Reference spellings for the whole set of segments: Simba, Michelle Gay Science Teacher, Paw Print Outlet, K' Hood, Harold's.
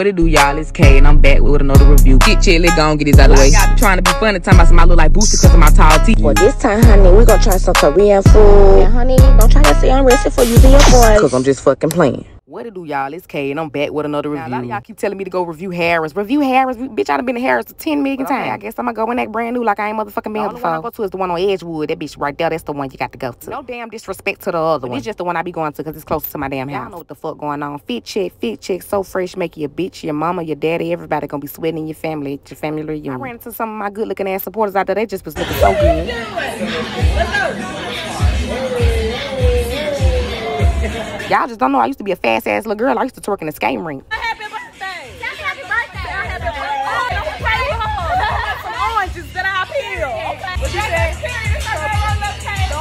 What it do, y'all? It's K, and I'm back with another review. Get chill, let go and get this out of the way. I'm trying to be fun and time about some I look like Boosie because of my tall teeth. Well, this time, honey, we gonna try some Korean food. And, honey, don't try to say I'm resting for using your voice. Because I'm just fucking playing. What it do, y'all? It's K, and I'm back with another review. Now, a lot of y'all keep telling me to go review Harold's. Review Harold's? Bitch, I done been to Harold's 10 million times. I guess I'm gonna go in that brand new like I ain't motherfucking been before. The one I go to is the one on Edgewood. That bitch right there, that's the one you got to go to. No damn disrespect to the other one. It's just the one I be going to because it's closer to my damn house. I don't know what the fuck going on. Fit check, so fresh, make you a bitch. Your mama, your daddy, everybody gonna be sweating in your family, at your family reunion. I ran into some of my good looking ass supporters out there. They just was looking so good. Y'all just don't know. I used to be a fast ass little girl. I used to twerk in the skating rink. Happy birthday! That's happy birthday! Happy birthday! Don't pay some oranges that I peel. What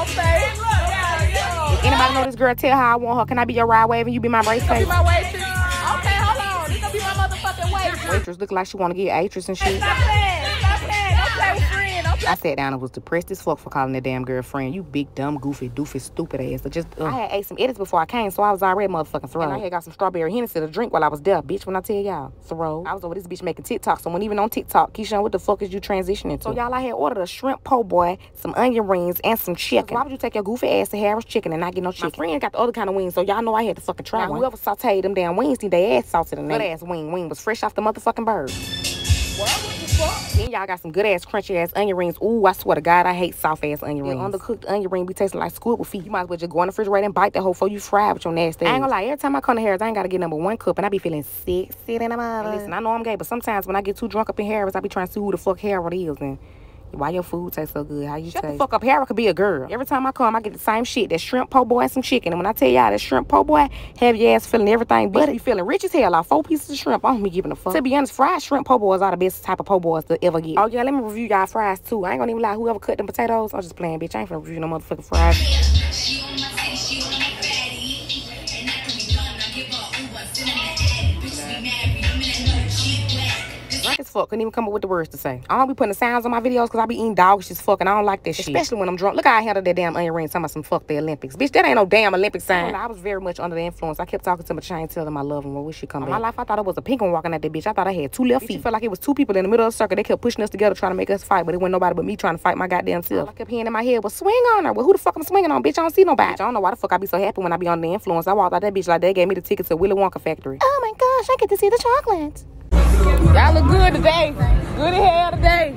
you say? Don't pay. Anybody know this girl? Tell her I want her. Can I be your ride wave and you be my race face? Waitress look like she want to get actress and shit. I sat down and was depressed as fuck for calling that damn girlfriend. You big, dumb, goofy, doofy, stupid ass. So just, I had ate some edits before I came, so I was already motherfucking thrilled. And I had got some strawberry Hennessy to drink while I was there, bitch, when I tell y'all. Throw. I was over this bitch making TikTok, so when even on TikTok, Keyshawn, what the fuck is you transitioning to? So y'all, I had ordered a shrimp po' boy, some onion rings, and some chicken. So why would you take your goofy ass to Harold's Chicken and not get no chicken? My friend got the other kind of wings, so y'all know I had to fucking try one. Whoever sauteed them damn wings, need their ass sauce to the name. Good ass wing. Wing was fresh off the motherfucking bird. What? Then y'all got some good ass crunchy ass onion rings. Ooh, I swear to God, I hate soft ass onion rings. An undercooked onion ring be tasting like squid with feet. You might as well just go in the refrigerator and bite that whole before you fry with your nasty ass. I ain't gonna lie, every time I come to Harold's, I ain't gotta get number one cup and I be feeling sick in the mother. Listen, I know I'm gay, but sometimes when I get too drunk up in Harold's, I be trying to see who the fuck Harold is and why your food tastes so good. How you shut the fuck up. Harold could be a girl. Every time I come, I get the same shit. That shrimp po' boy and some chicken. And when I tell y'all that shrimp po' boy, have your ass feeling everything. But you feeling rich as hell. Like 4 pieces of shrimp. I don't be giving a fuck. To be honest, fried shrimp po' boys are the best type of po' boys to ever get. Oh, yeah, let me review y'all fries, too. I ain't gonna even lie. Whoever cut them potatoes, I'm just playing, bitch. I ain't finna review no motherfucking fries. As fuck, couldn't even come up with the words to say. I don't be putting the sounds on my videos because I be eating dog shit as fuck and I don't like that shit. Especially when I'm drunk. Look how I handled that damn onion ring talking about some fuck the Olympics. Bitch, that ain't no damn Olympic sign. I was very much under the influence. I kept talking to my chain, telling my love and what we should come back. My life, I thought it was a penguin walking at that bitch. I thought I had 2 left feet. It felt like it was 2 people in the middle of the circle. They kept pushing us together trying to make us fight, but it wasn't nobody but me trying to fight my goddamn self. All I kept hearing in my head was swing on her. Well, who the fuck I'm swinging on, bitch? I don't see nobody. Bitch, I don't know why the fuck I be so happy when I be under the influence. I walked out that bitch like they gave me the ticket to Willy Wonka factory. Oh my gosh, I get to see the chocolates. Y'all look good today. Good as hell today.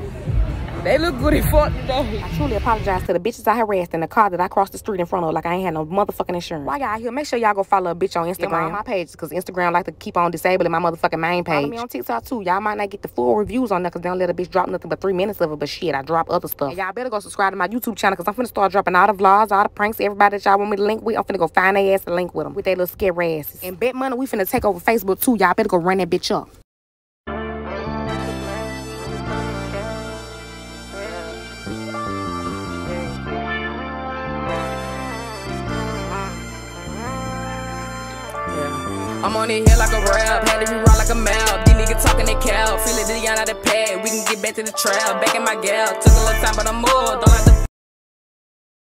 They look good as fuck today. I truly apologize to the bitches I harassed in the car that I crossed the street in front of like I ain't had no motherfucking insurance. Why y'all here? Make sure y'all go follow a bitch on Instagram. Yeah, my page, because Instagram like to keep on disabling my motherfucking main page. Follow me on TikTok too. Y'all might not get the full reviews on that because they don't let a bitch drop nothing but 3 minutes of it. But shit, I drop other stuff. Y'all better go subscribe to my YouTube channel because I'm finna start dropping all the vlogs, all the pranks, everybody that y'all want me to link with. I'm finna go find their ass and link with them with their little scary asses. And bet money, we finna take over Facebook too. Y'all better go run that bitch up. I'm on it here like a rap, had to be raw like a mouth. These niggas talking they cow, feel it the out of the pad. We can get back to the trail, back in my gal. Took a little time, but I'm more. Don't have to.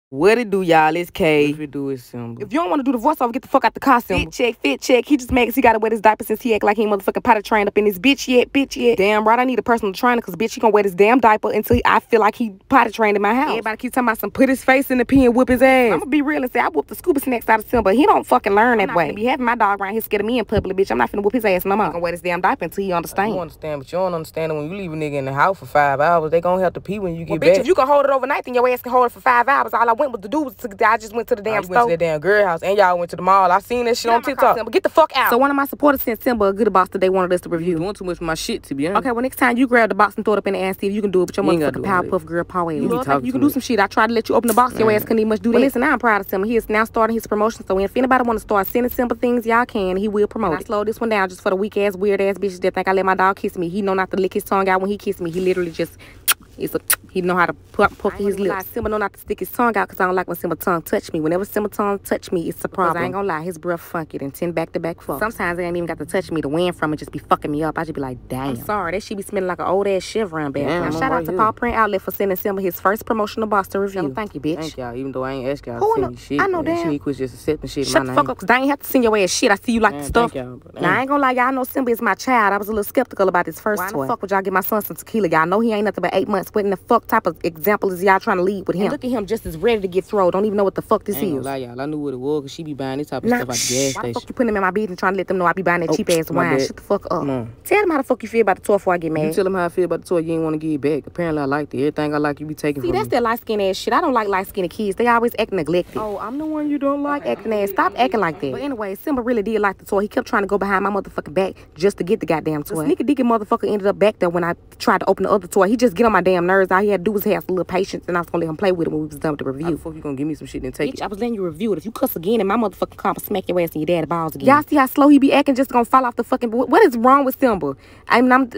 What it do, y'all? It's K. What it do, it's Simba. If you don't want to do the voiceover, get the fuck out the car, Simba. Fit check. He just mad because he got to wear this diaper since he act like he ain't motherfucking potty trained up in this bitch yet. Damn right, I need a personal trainer because bitch, he gonna wear this damn diaper until I feel like he potty trained in my house. Everybody keep talking about some put his face in the pee and whip his ass. I'm gonna be real and say I whooped the scuba snacks out of Simba. He don't fucking learn that way. I'm not gonna be having my dog around here scared of me in public, bitch. I'm not finna whoop his ass no more. I'm gonna wear this damn diaper until he understand. You understand, but you don't understand that when you leave a nigga in the house for 5 hours, they gonna have to pee when you get back. Bitch, if you can hold it overnight, then your ass can hold it for 5 hours. All I want was to do was I just went to the damn store. I went to the damn girl house and y'all went to the mall. I seen that shit on TikTok. Simba, get the fuck out. So one of my supporters sent Simba a good box that they wanted us to review. You doing too much of my shit, to be honest. Okay, well next time you grab the box and throw it up in the ass, see if you can do it with your motherfucking Powerpuff Girl paw. You can do some shit. I tried to let you open the box, your ass couldn't even much do that. Well, listen, I'm proud of Simba. He is now starting his promotion, so if anybody want to start sending Simba things, y'all can. He will promote. I slowed this one down just for the weak ass, weird ass bitches that think I let my dog kiss me. He know not to lick his tongue out when he kiss me. He literally just It's a, he know how to poke his lips. Lie, Simba know not to stick his tongue out because I don't like when Simba tongue touch me. Whenever Simba tongue touch me, it's a problem. Because I ain't gonna lie, his breath funky and 10 back-to-back fuck. Sometimes they ain't even got to touch me. The wind from it just be fucking me up. I just be like, damn. I'm sorry, that shit be smelling like an old-ass Chevron bag. Now, shout out to Paw Print Outlet for sending Simba his first promotional Boston review. Simba, thank you, bitch. Thank y'all, even though I ain't asked y'all to send you shit. I know, damn. You quit just accepting shit in my name. Shut the fuck up, because I ain't have to send your ass shit. I see you like the stuff. Now, I ain't gonna lie, y'all know Simba is my child. I was a little skeptical about this first toy. Why the fuck would y'all give my son some tequila? Y'all know he ain't nothing but 8 months. What in the fuck type of example is y'all trying to lead with him? And look at him just as ready to get thrown. Don't even know what the fuck this is. Lie, y'all. I knew what it was because she be buying this type of stuff at the gas station. Why the fuck you putting him in my business and trying to let them know I be buying that cheap ass wine? Shut the fuck up. Tell him how the fuck you feel about the toy before I get mad. You tell him how I feel about the toy you ain't want to give it back. Apparently I liked it. Everything I like you be taking from me. See, that's that light-skinned ass shit. I don't like light-skinned kids. They always act neglected. Oh, I'm the one you don't like acting ass. Stop acting like that. But anyway, Simba really did like the toy. He kept trying to go behind my motherfucking back just to get the goddamn toy. The sneaky-deaky motherfucker ended up back there when I tried to open the other toy. He just get on my damn nerves. All he had to do was have some little patience, and I was gonna let him play with it when we was done with the review. How the fuck you gonna give me some shit and take it? Bitch, I was letting you review it. If you cuss again and my motherfucking comp smack your ass and your daddy balls again. Y'all see how slow he be acting, just gonna fall off the fucking board. What is wrong with Simba? I mean,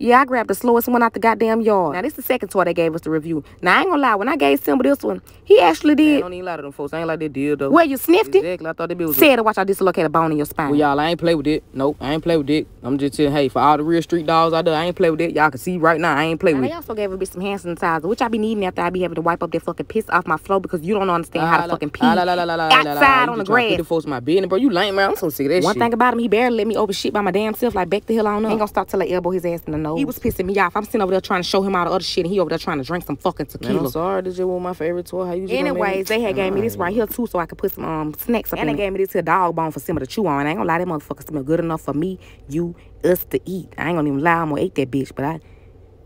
yeah, I grabbed the slowest one out the goddamn yard. Now, this is the second toy they gave us the review. Now, I ain't gonna lie. When I gave Simba this one, he actually did. Man, I don't even lie to them folks. I ain't like they did, though. Well, you sniffed it? Exactly. I thought that bitch was said to watch I dislocate a bone in your spine. Well, y'all, I ain't play with it. Nope, I ain't play with it. I'm just saying, hey, for all the real street dogs out there, I ain't play with it. Y'all can see right now, I ain't play with it. They also gave a bitch some hand sanitizer, which I be needing after I be having to wipe up that fucking piss off my floor because you don't understand how to fucking pee outside on the grass. You folks my business, bro. You lame, man. I'm so sick of that shit. One thing about him, he barely let me over shit by my damn self. Like, back the hell on up. Ain't gonna stop till I elbow his ass in the nose. He was pissing me off. I'm sitting over there trying to show him all the other shit, and he over there trying to drink some fucking tequila. Man, I'm sorry, this is one of my favorite toy. How you just anyways, they had gave me this right here too, so I could put some snacks up. And they gave me this here dog bone for Simba to chew on. I ain't gonna lie, that motherfucker smell good enough for me, you, us to eat. I ain't gonna even lie, I'm gonna eat that bitch, but I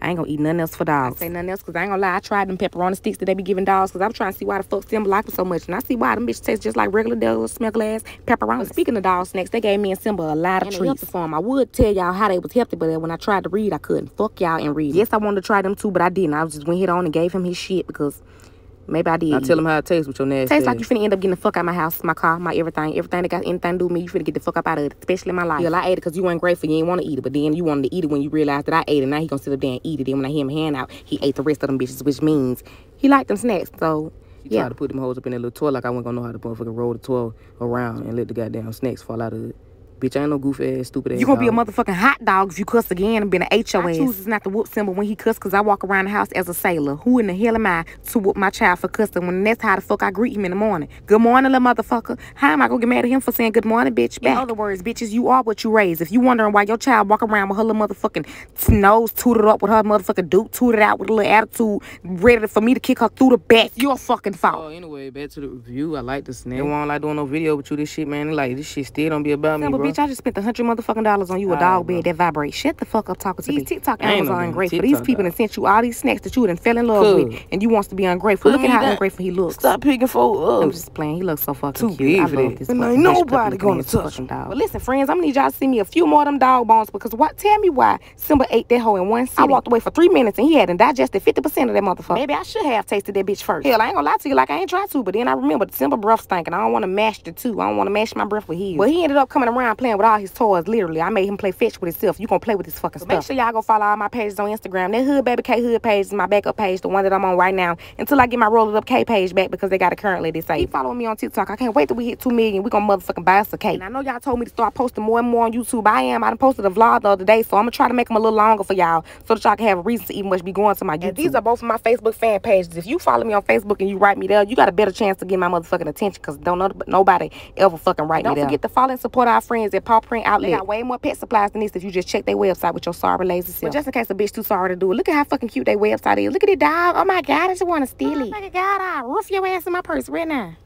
ain't gonna eat nothing else for dogs. I say nothing else because I ain't gonna lie. I tried them pepperoni sticks that they be giving dogs because I'm trying to see why the fuck Simba like them so much. And I see why them bitches taste just like regular dogs, smell glass, pepperoni. Speaking of dog snacks, they gave me and Simba a lot of treats for them. I would tell y'all how they was healthy, but when I tried to read, I couldn't. Fuck y'all and read. Yes, I wanted to try them too, but I didn't. I just went hit on and gave him his shit because maybe I did. I tell him how it tastes with your nasty. Tastes like you finna end up getting the fuck out of my house, my car, my everything. Everything that got anything to do with me, you finna get the fuck up out of it, especially my life. Yeah, I ate it because you weren't grateful. You didn't want to eat it, but then you wanted to eat it when you realized that I ate it. Now he gonna sit up there and eat it. Then when I hear him hand out, he ate the rest of them bitches, which means he liked them snacks, so... You tried to put them hoes up in that little toy like I wasn't gonna know how to motherfucking roll the toy around and let the goddamn snacks fall out of it. Bitch, I ain't no goofy ass, stupid ass. You gonna be a motherfucking hot dog if you cuss again and been an HOS. I chooses not to whoop Simba when he cuss because I walk around the house as a sailor. Who in the hell am I to whoop my child for cussing when that's how the fuck I greet him in the morning? Good morning, little motherfucker. How am I gonna get mad at him for saying good morning, bitch? Back. In other words, bitches, you are what you raise. If you wondering why your child walk around with her little motherfucking nose tooted up with her motherfucking duke tooted out with a little attitude ready for me to kick her through the back, your fucking fault. Oh, anyway, back to the review. I like this nigga. They won't like doing no video with you, this shit, man. Like, this shit still don't be about me, bro. I just spent $100 motherfucking on you a dog bed that vibrates. Shut the fuck up talking to me. These TikTok animals are ungrateful. These people that sent you all these snacks that you done fell in love with, and you wants to be ungrateful. Look at how ungrateful he looks. Stop picking for us. I'm just playing. He looks so fucking cute. I love this. And ain't nobody gonna touch him. But listen, friends, I'm gonna need y'all to see me a few more of them dog bones because what? Tell me why Simba ate that hoe in one sitting. I walked away for 3 minutes and he hadn't digested 50% of that motherfucker. Maybe I should have tasted that bitch first. Hell, I ain't gonna lie to you, like I ain't tried to, but then I remembered Simba breath stank and I don't want to mash the two. I don't want to mash my breath with his. But he ended up coming around playing with all his toys, literally. I made him play fetch with himself. You gonna play with this fucking stuff. Make sure y'all go follow all my pages on Instagram. That Hood Baby K Hood page is my backup page, the one that I'm on right now, until I get my Roll It Up K page back because they got it currently disabled. Keep following me on TikTok. I can't wait till we hit 2 million. We gonna motherfucking buy us a cake. And I know y'all told me to start posting more and more on YouTube. I am. I done posted a vlog the other day, so I'm gonna try to make them a little longer for y'all so that y'all can have a reason to even much be going to my YouTube. And these are both of my Facebook fan pages. If you follow me on Facebook and you write me there, you got a better chance to get my motherfucking attention because don't nobody ever fucking write me there. Don't forget to follow and support our friends at Paw Print Outlet. They got way more pet supplies than this if you just check their website with your sorry lazy self. But just in case a bitch too sorry to do it, look at how fucking cute their website is. Look at the dog. Oh my God, I just want to steal it. Oh my God, I'll roof your ass in my purse right now.